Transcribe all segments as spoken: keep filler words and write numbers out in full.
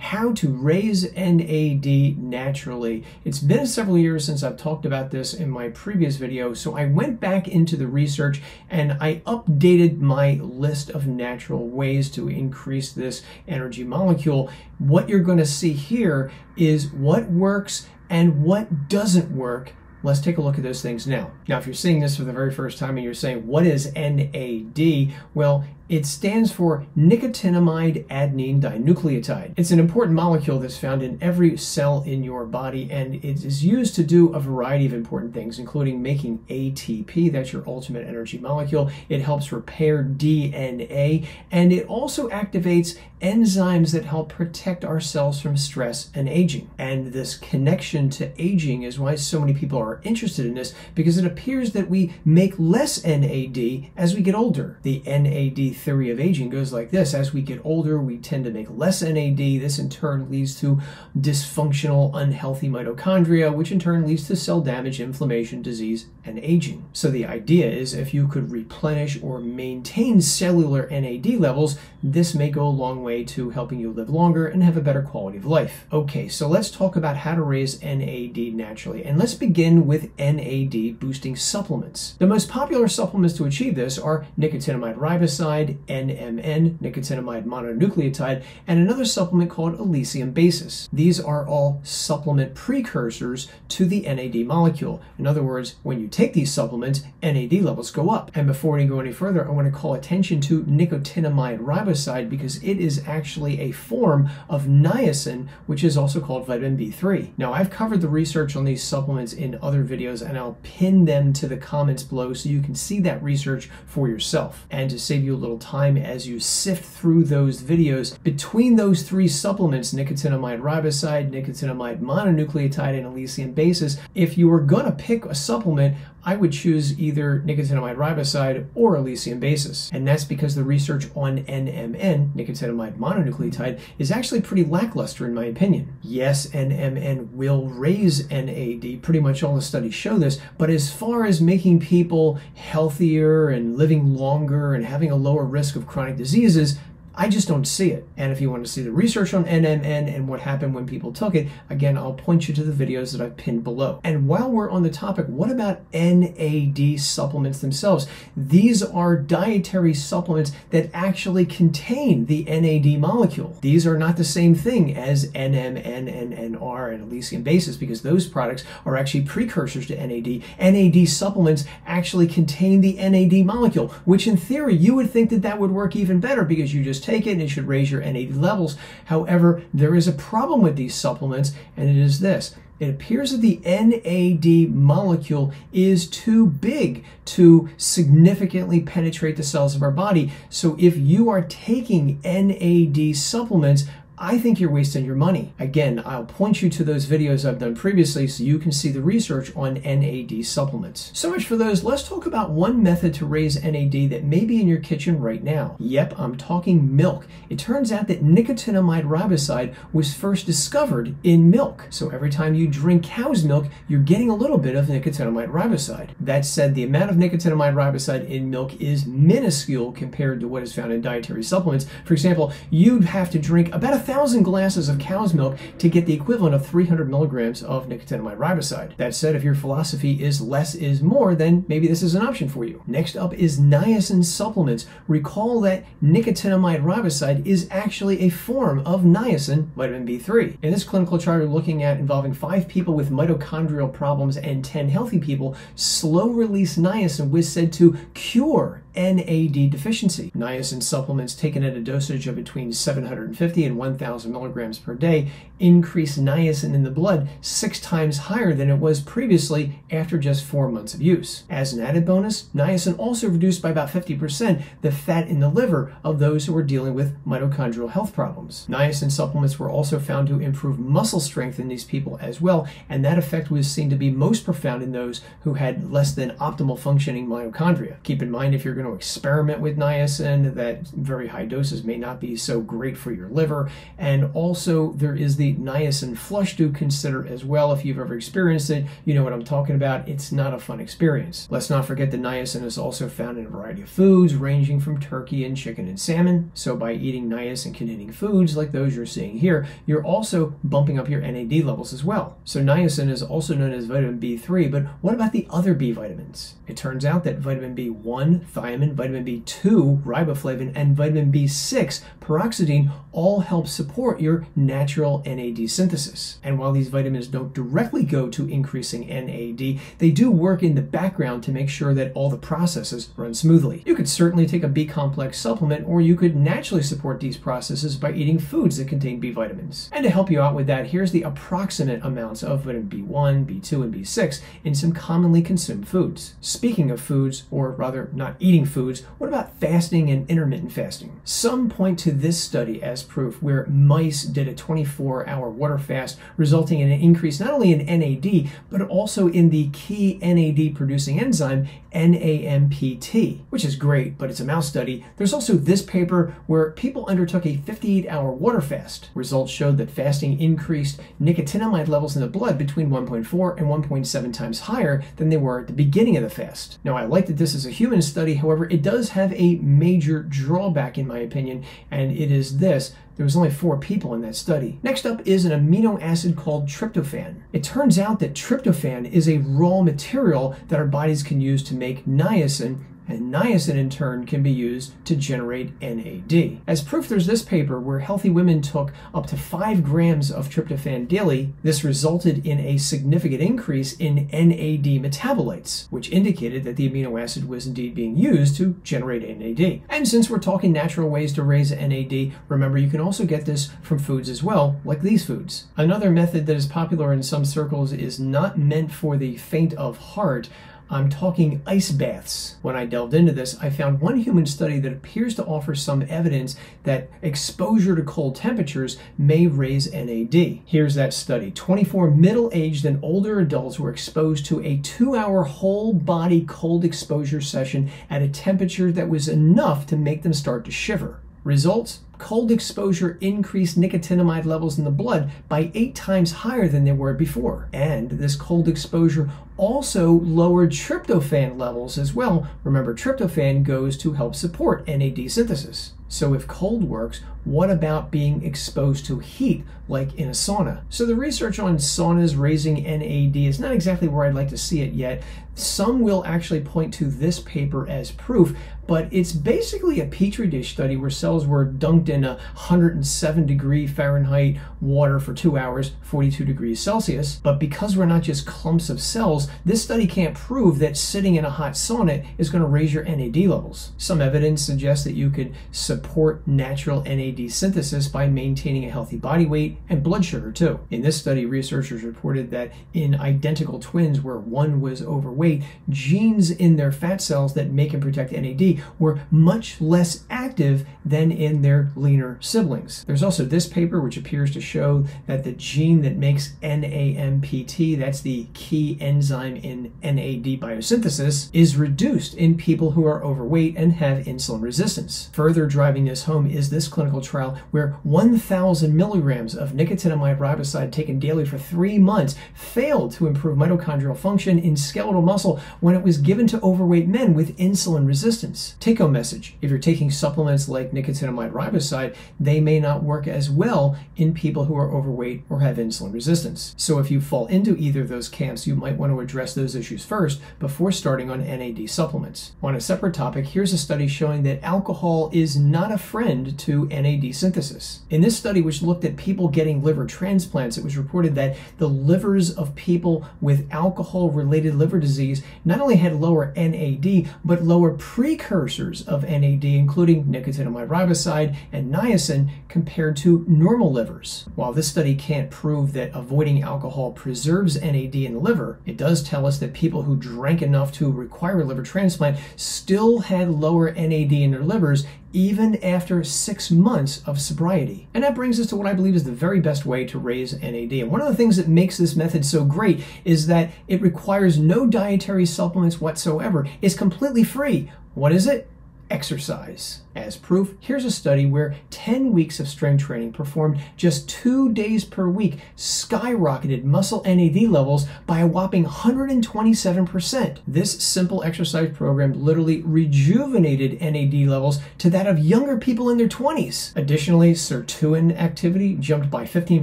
How to raise N A D naturally. It's been several years since I've talked about this in my previous video, so I went back into the research and I updated my list of natural ways to increase this energy molecule. What you're going to see here is what works and what doesn't work. Let's take a look at those things now. Now, if you're seeing this for the very first time and you're saying, what is N A D? Well, it stands for nicotinamide adenine dinucleotide. It's an important molecule that's found in every cell in your body, and it is used to do a variety of important things, including making A T P, that's your ultimate energy molecule. It helps repair D N A, and it also activates enzymes that help protect our cells from stress and aging. And this connection to aging is why so many people are interested in this, because it appears that we make less N A D as we get older. The N A D theory of aging goes like this: as we get older, we tend to make less N A D. This in turn leads to dysfunctional, unhealthy mitochondria, which in turn leads to cell damage, inflammation, disease, and aging. So the idea is, if you could replenish or maintain cellular N A D levels, this may go a long way to helping you live longer and have a better quality of life. Okay, so let's talk about how to raise N A D naturally, and let's begin with N A D boosting supplements. The most popular supplements to achieve this are nicotinamide riboside, N M N, nicotinamide mononucleotide, and another supplement called Elysium Basis. These are all supplement precursors to the N A D molecule. In other words, when you take these supplements, N A D levels go up. And before we go any further, I want to call attention to nicotinamide riboside, because it is actually a form of niacin, which is also called vitamin B three. Now, I've covered the research on these supplements in other videos, and I'll pin them to the comments below so you can see that research for yourself. And to save you a little time as you sift through those videos, between those three supplements, nicotinamide riboside, nicotinamide mononucleotide, and Elysium Basis, if you were gonna pick a supplement, I would choose either nicotinamide riboside or Elysium Basis. And that's because the research on N M N, nicotinamide mononucleotide, is actually pretty lackluster in my opinion. Yes, N M N will raise N A D, pretty much all the studies show this, but as far as making people healthier and living longer and having a lower risk of chronic diseases, I just don't see it. And if you want to see the research on N M N and what happened when people took it, again, I'll point you to the videos that I've pinned below. And while we're on the topic, what about N A D supplements themselves? These are dietary supplements that actually contain the N A D molecule. These are not the same thing as N M N and N R and Elysium Basis, because those products are actually precursors to N A D. N A D supplements actually contain the N A D molecule, which in theory, you would think that that would work even better, because you just take it and it should raise your N A D levels. However, there is a problem with these supplements, and it is this. It appears that the N A D molecule is too big to significantly penetrate the cells of our body. So if you are taking N A D supplements, I think you're wasting your money. Again, I'll point you to those videos I've done previously so you can see the research on N A D supplements. So much for those. Let's talk about one method to raise N A D that may be in your kitchen right now. Yep, I'm talking milk. It turns out that nicotinamide riboside was first discovered in milk. So every time you drink cow's milk, you're getting a little bit of nicotinamide riboside. That said, the amount of nicotinamide riboside in milk is minuscule compared to what is found in dietary supplements. For example, you'd have to drink about a thousand glasses of cow's milk to get the equivalent of three hundred milligrams of nicotinamide riboside. That said, if your philosophy is less is more, then maybe this is an option for you. Next up is niacin supplements. Recall that nicotinamide riboside is actually a form of niacin, vitamin B three. In this clinical trial, we're looking at involving five people with mitochondrial problems and ten healthy people. Slow-release niacin was said to cure N A D deficiency. Niacin supplements taken at a dosage of between seven hundred fifty and one thousand milligrams per day increase niacin in the blood six times higher than it was previously after just four months of use. As an added bonus, niacin also reduced by about fifty percent the fat in the liver of those who were dealing with mitochondrial health problems. Niacin supplements were also found to improve muscle strength in these people as well, and that effect was seen to be most profound in those who had less than optimal functioning mitochondria. Keep in mind, if you're going going to experiment with niacin, that very high doses may not be so great for your liver. And also there is the niacin flush to consider as well. If you've ever experienced it, you know what I'm talking about. It's not a fun experience. Let's not forget that niacin is also found in a variety of foods, ranging from turkey and chicken and salmon. So by eating niacin-containing foods like those you're seeing here, you're also bumping up your N A D levels as well. So niacin is also known as vitamin B three, but what about the other B vitamins? It turns out that vitamin B one, thiamine, vitamin B two, riboflavin, and vitamin B six, pyridoxine, all help support your natural N A D synthesis. And while these vitamins don't directly go to increasing N A D, they do work in the background to make sure that all the processes run smoothly. You could certainly take a B-complex supplement, or you could naturally support these processes by eating foods that contain B vitamins. And to help you out with that, here's the approximate amounts of vitamin B one, B two, and B six in some commonly consumed foods. Speaking of foods, or rather not eating foods, what about fasting and intermittent fasting? Some point to this study as proof, where mice did a twenty-four hour water fast, resulting in an increase not only in N A D, but also in the key N A D-producing enzyme, N A M P T, which is great, but it's a mouse study. There's also this paper where people undertook a fifty-eight hour water fast. Results showed that fasting increased nicotinamide levels in the blood between one point four and one point seven times higher than they were at the beginning of the fast. Now, I like that this is a human study. However, it does have a major drawback, in my opinion, and it is this. There was only four people in that study. Next up is an amino acid called tryptophan. It turns out that tryptophan is a raw material that our bodies can use to make niacin, and niacin in turn can be used to generate N A D. As proof, there's this paper where healthy women took up to five grams of tryptophan daily. This resulted in a significant increase in N A D metabolites, which indicated that the amino acid was indeed being used to generate N A D. And since we're talking natural ways to raise N A D, remember you can also get this from foods as well, like these foods. Another method that is popular in some circles is not meant for the faint of heart. I'm talking ice baths. When I delved into this, I found one human study that appears to offer some evidence that exposure to cold temperatures may raise N A D. Here's that study. twenty-four middle-aged and older adults were exposed to a two hour whole-body cold exposure session at a temperature that was enough to make them start to shiver. Results? Cold exposure increased nicotinamide levels in the blood by eight times higher than they were before. And this cold exposure also lowered tryptophan levels as well. Remember, tryptophan goes to help support N A D synthesis. So if cold works, what about being exposed to heat, like in a sauna? So the research on saunas raising N A D is not exactly where I'd like to see it yet. Some will actually point to this paper as proof, but it's basically a petri dish study where cells were dunked in a one hundred seven degree Fahrenheit water for two hours, forty-two degrees Celsius. But because we're not just clumps of cells, this study can't prove that sitting in a hot sauna is going to raise your N A D levels. Some evidence suggests that you could support natural N A D synthesis by maintaining a healthy body weight and blood sugar too. In this study, researchers reported that in identical twins where one was overweight, genes in their fat cells that make and protect N A D were much less active than in their leaner siblings. There's also this paper which appears to show that the gene that makes N A M P T, that's the key enzyme in N A D biosynthesis, is reduced in people who are overweight and have insulin resistance. Further driving this home is this clinical trial where one thousand milligrams of nicotinamide riboside taken daily for three months failed to improve mitochondrial function in skeletal muscle when it was given to overweight men with insulin resistance. Take-home message: if you're taking supplements like nicotinamide riboside, they may not work as well in people who are overweight or have insulin resistance. So if you fall into either of those camps, you might want to address those issues first before starting on N A D supplements. On a separate topic, here's a study showing that alcohol is not a friend to N A D synthesis. In this study, which looked at people getting liver transplants, it was reported that the livers of people with alcohol-related liver disease not only had lower N A D, but lower precursors of N A D, including nicotinamide riboside and niacin, compared to normal livers. While this study can't prove that avoiding alcohol preserves N A D in the liver, it does tell us that people who drank enough to require a liver transplant still had lower N A D in their livers, even after six months of sobriety. And that brings us to what I believe is the very best way to raise N A D. And one of the things that makes this method so great is that it requires no dietary supplements whatsoever. It's completely free. What is it? exercise. As proof, here's a study where ten weeks of strength training performed just two days per week skyrocketed muscle N A D levels by a whopping one hundred twenty-seven percent. This simple exercise program literally rejuvenated N A D levels to that of younger people in their twenties. Additionally, sirtuin activity jumped by fifteen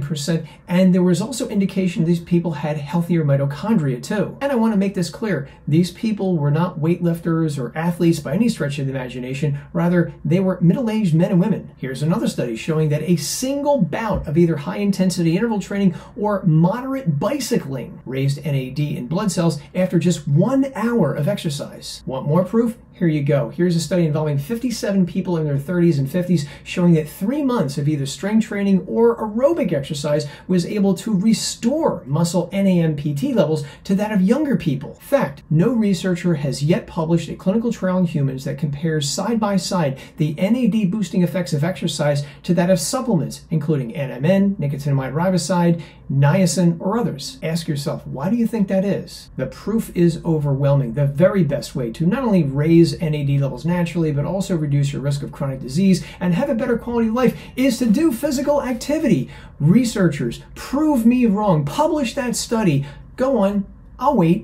percent, and there was also indication these people had healthier mitochondria too. And I want to make this clear, these people were not weightlifters or athletes by any stretch of the imagination, rather they were middle-aged men and women. Here's another study showing that a single bout of either high-intensity interval training or moderate bicycling raised N A D in blood cells after just one hour of exercise. Want more proof? Here you go. Here's a study involving fifty-seven people in their thirties and fifties showing that three months of either strength training or aerobic exercise was able to restore muscle N A M P T levels to that of younger people. Fact, no researcher has yet published a clinical trial in humans that compares side by side the N A D boosting effects of exercise to that of supplements, including N M N, nicotinamide riboside, niacin, or others. Ask yourself, why do you think that is? The proof is overwhelming. The very best way to not only raise N A D levels naturally, but also reduce your risk of chronic disease and have a better quality of life is to do physical activity. Researchers, prove me wrong. Publish that study. Go on. I'll wait.